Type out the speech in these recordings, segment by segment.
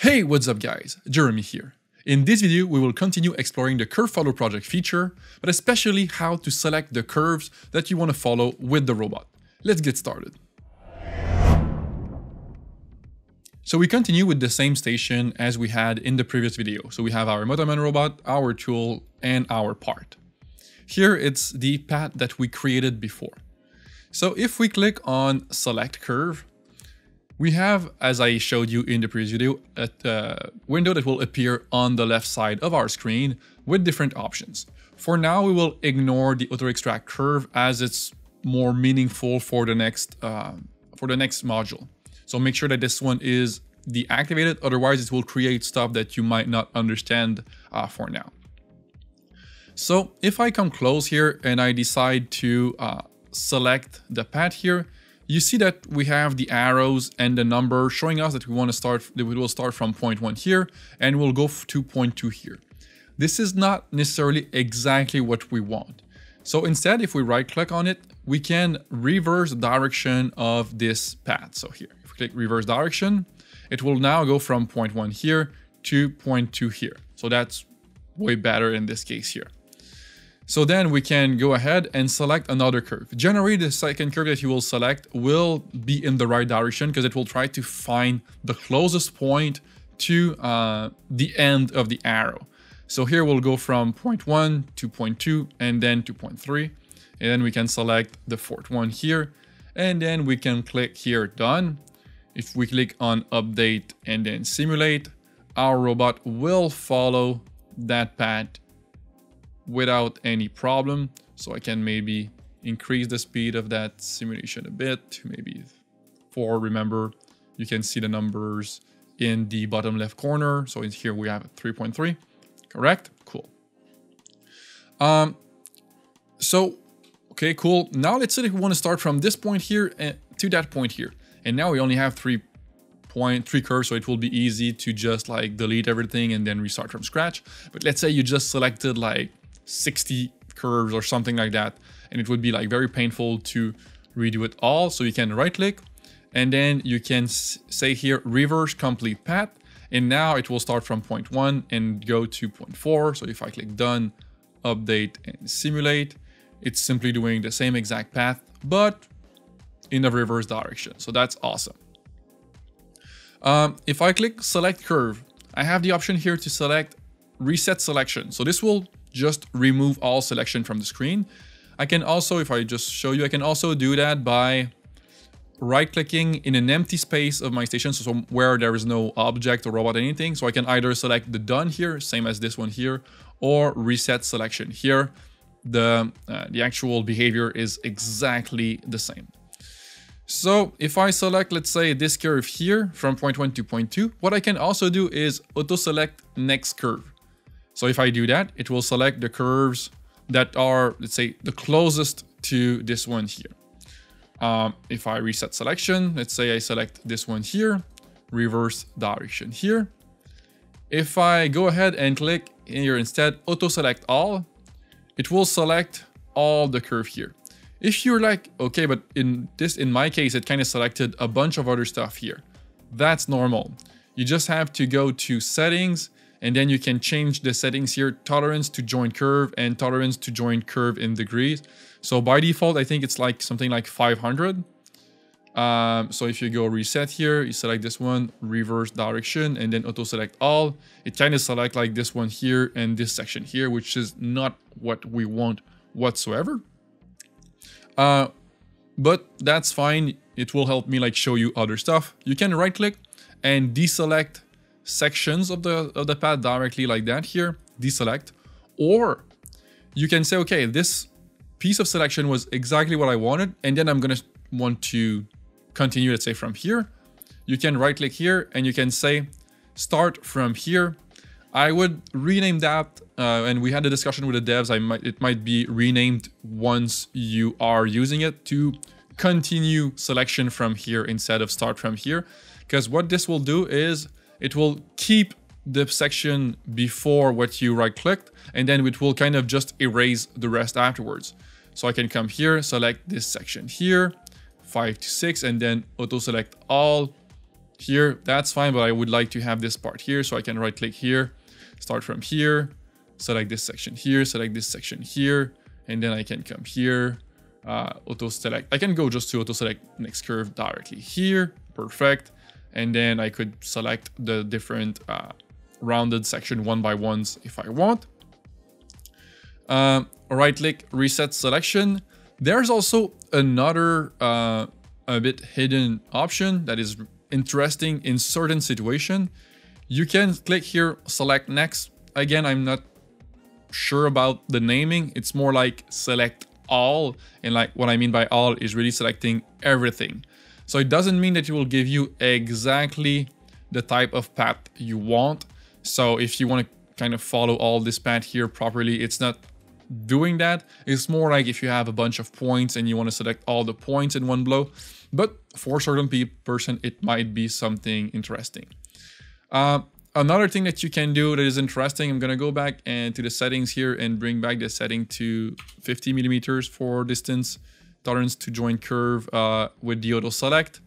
Hey, what's up guys, Jeremy here. In this video, we will continue exploring the curve follow project feature, but especially how to select the curves that you want to follow with the robot. Let's get started. So we continue with the same station as we had in the previous video. So we have our Motoman robot, our tool, and our part. Here it's the path that we created before. So if we click on select curve, we have, as I showed you in the previous video, a window that will appear on the left side of our screen with different options. For now, we will ignore the auto extract curve as it's more meaningful for the next module. So make sure that this one is deactivated, otherwise it will create stuff that you might not understand for now. So if I come close here and I decide to select the path here, you see that we have the arrows and the number showing us that we want to start, that we will start from point 1 here and we'll go to point 2 here. This is not necessarily exactly what we want. So instead, if we right click on it, we can reverse the direction of this path. So here, if we click reverse direction, it will now go from point 1 here to point 2 here. So that's way better in this case here. So then we can go ahead and select another curve. Generally, the second curve that you will select will be in the right direction because it will try to find the closest point to the end of the arrow. So here we'll go from point 1 to point 2 and then to point 3. And then we can select the fourth one here. And then we can click here, done. If we click on update and then simulate, our robot will follow that path without any problem. So I can maybe increase the speed of that simulation a bit, maybe 4. Remember, you can see the numbers in the bottom left corner. So in here we have 3.3, correct? Cool. Okay, cool. Now let's say that we want to start from this point here and to that point here. And now we only have three curves, so it will be easy to just like delete everything and then restart from scratch. But let's say you just selected like 60 curves or something like that, and it would be like very painful to redo it all. So you can right click and then you can say here reverse complete path, and now it will start from point 1 and go to point 4. So if I click done, update and simulate, it's simply doing the same exact path but in the reverse direction. So that's awesome. If I click select curve, I have the option here to select reset selection, so this will just remove all selection from the screen. I can also, if I just show you, I can also do that by right-clicking in an empty space of my station, so where there is no object or robot or anything. So I can either select the done here, same as this one here, or reset selection here. The actual behavior is exactly the same. So if I select, let's say, this curve here from point 1 to point 2, what I can also do is auto-select next curve. So if I do that, it will select the curves that are, let's say, the closest to this one here. If I reset selection, let's say I select this one here, reverse direction here. If I go ahead and click here instead, auto select all, it will select all the curve here. If you're like, okay, but in my case, it kind of selected a bunch of other stuff here. That's normal. You just have to go to settings, and then you can change the settings here, tolerance to joint curve and tolerance to joint curve in degrees. So by default, I think it's like something like 500. So if you go reset here, you select this one, reverse direction, and then auto select all, it kind of select like this one here and this section here, which is not what we want whatsoever. But that's fine. It will help me like show you other stuff. You can right click and deselect sections of the path directly like that here, deselect, or you can say, okay, this piece of selection was exactly what I wanted, and then I'm going to want to continue, let's say, from here. You can right click here and you can say start from here. I would rename that, and we had a discussion with the devs, it might be renamed once you are using it to continue selection from here instead of start from here, because what this will do is it will keep the section before what you right clicked, and then it will kind of just erase the rest afterwards. So I can come here, select this section here, 5 to 6, and then auto select all, here, that's fine, but I would like to have this part here, so I can right click here, start from here, select this section here, select this section here, and then I can come here, auto select. I can go just to auto select next curve directly here, perfect. And then I could select the different rounded section one by ones if I want. Right click, reset selection. There's also another a bit hidden option that is interesting in certain situation. You can click here, select next. Again, I'm not sure about the naming. It's more like select all. And like what I mean by all is really selecting everything. So it doesn't mean that it will give you exactly the type of path you want. So if you want to kind of follow all this path here properly, it's not doing that. It's more like if you have a bunch of points and you want to select all the points in one blow. But for certain person, it might be something interesting. Another thing that you can do that is interesting, I'm going to go back and to the settings here and bring back the setting to 50 millimeters for distance tolerance to join curve with the auto select.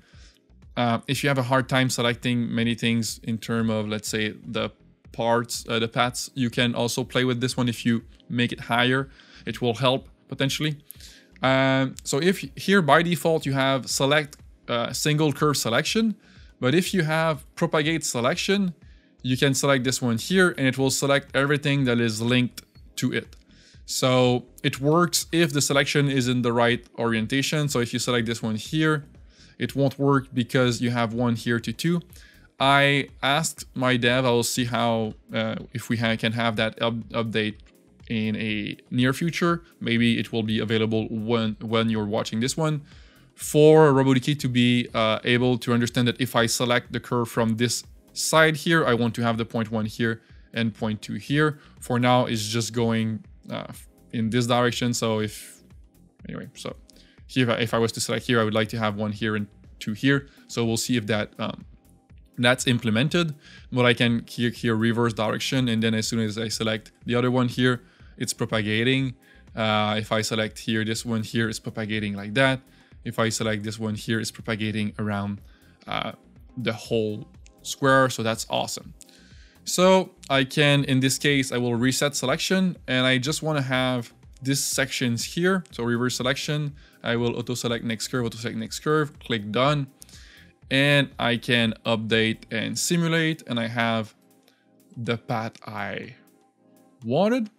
If you have a hard time selecting many things in terms of, let's say, the paths, you can also play with this one. If you make it higher, it will help potentially. So if here by default you have select single curve selection, but if you have propagate selection, you can select this one here and it will select everything that is linked to it. So it works if the selection is in the right orientation. So if you select this one here, it won't work because you have one here to two. I asked my dev, I will see how, if we can have that update in a near future. Maybe it will be available when you're watching this one, for Robotiki to be able to understand that if I select the curve from this side here, I want to have the point one here and point two here. For now, it's just going in this direction. So so here, if I was to select here, I would like to have one here and two here. So we'll see if that that's implemented. But I can click here, reverse direction. And then as soon as I select the other one here, it's propagating. If I select here, this one here is propagating like that. If I select this one here, it's propagating around the whole square. So that's awesome. So I can, in this case, I will reset selection and I just want to have these sections here. So reverse selection, I will auto select next curve, auto select next curve, click done. And I can update and simulate and I have the path I wanted.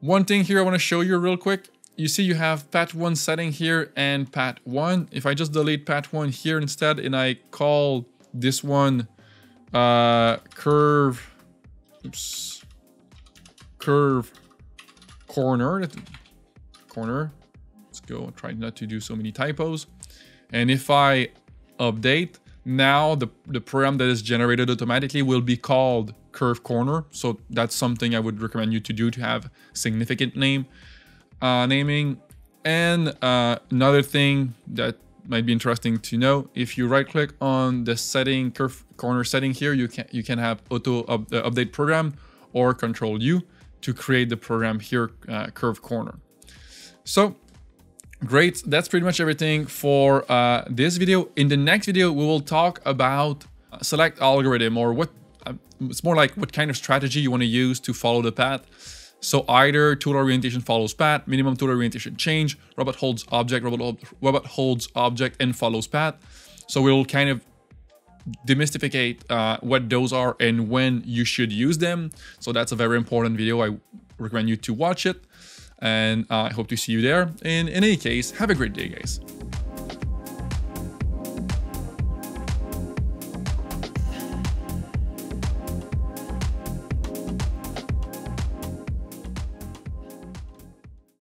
One thing here I want to show you real quick. You see you have path one setting here and path one. If I just delete path one here instead and I call this one curve, oops, curve corner. Let's go, try not to do so many typos. And if I update, now the program that is generated automatically will be called curve corner. So that's something I would recommend you to do, to have significant naming. And another thing that might be interesting to know, if you right click on the setting, curve corner setting here, you can have auto update program or control U to create the program here, curve corner. So great, that's pretty much everything for this video. In the next video, we will talk about select algorithm, or what it's more like what kind of strategy you want to use to follow the path. So either tool orientation follows path, minimum tool orientation change, robot holds object and follows path. So we'll kind of demystificate what those are and when you should use them. So that's a very important video. I recommend you to watch it. And I hope to see you there. In any case, have a great day, guys.